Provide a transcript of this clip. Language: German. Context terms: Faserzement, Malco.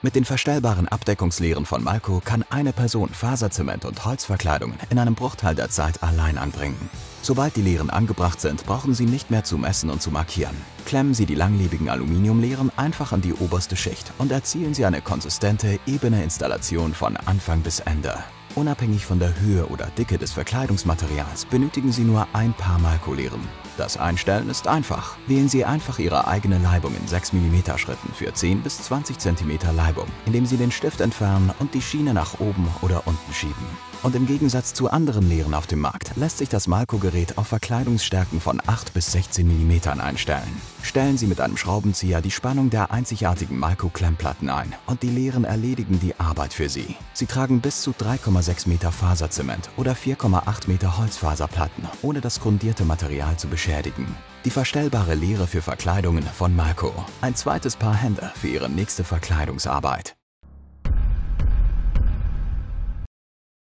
Mit den verstellbaren Abdeckungsleeren von Malco kann eine Person Faserzement und Holzverkleidungen in einem Bruchteil der Zeit allein anbringen. Sobald die Leeren angebracht sind, brauchen Sie nicht mehr zu messen und zu markieren. Klemmen Sie die langlebigen Aluminiumleeren einfach an die oberste Schicht und erzielen Sie eine konsistente, ebene Installation von Anfang bis Ende. Unabhängig von der Höhe oder Dicke des Verkleidungsmaterials benötigen Sie nur ein paar Malco-Leeren. Das Einstellen ist einfach. Wählen Sie einfach Ihre eigene Leibung in 6 mm Schritten für 10 bis 20 cm Leibung, indem Sie den Stift entfernen und die Schiene nach oben oder unten schieben. Und im Gegensatz zu anderen Leeren auf dem Markt lässt sich das Malco-Gerät auf Verkleidungsstärken von 8 bis 16 mm einstellen. Stellen Sie mit einem Schraubenzieher die Spannung der einzigartigen Malco-Klemmplatten ein und die Leeren erledigen die Arbeit für Sie. Sie tragen bis zu 3,6 Meter Faserzement oder 4,8 Meter Holzfaserplatten, ohne das grundierte Material zu beschädigen. Die verstellbare Leere für Verkleidungen von Malco. Ein zweites Paar Hände für Ihre nächste Verkleidungsarbeit.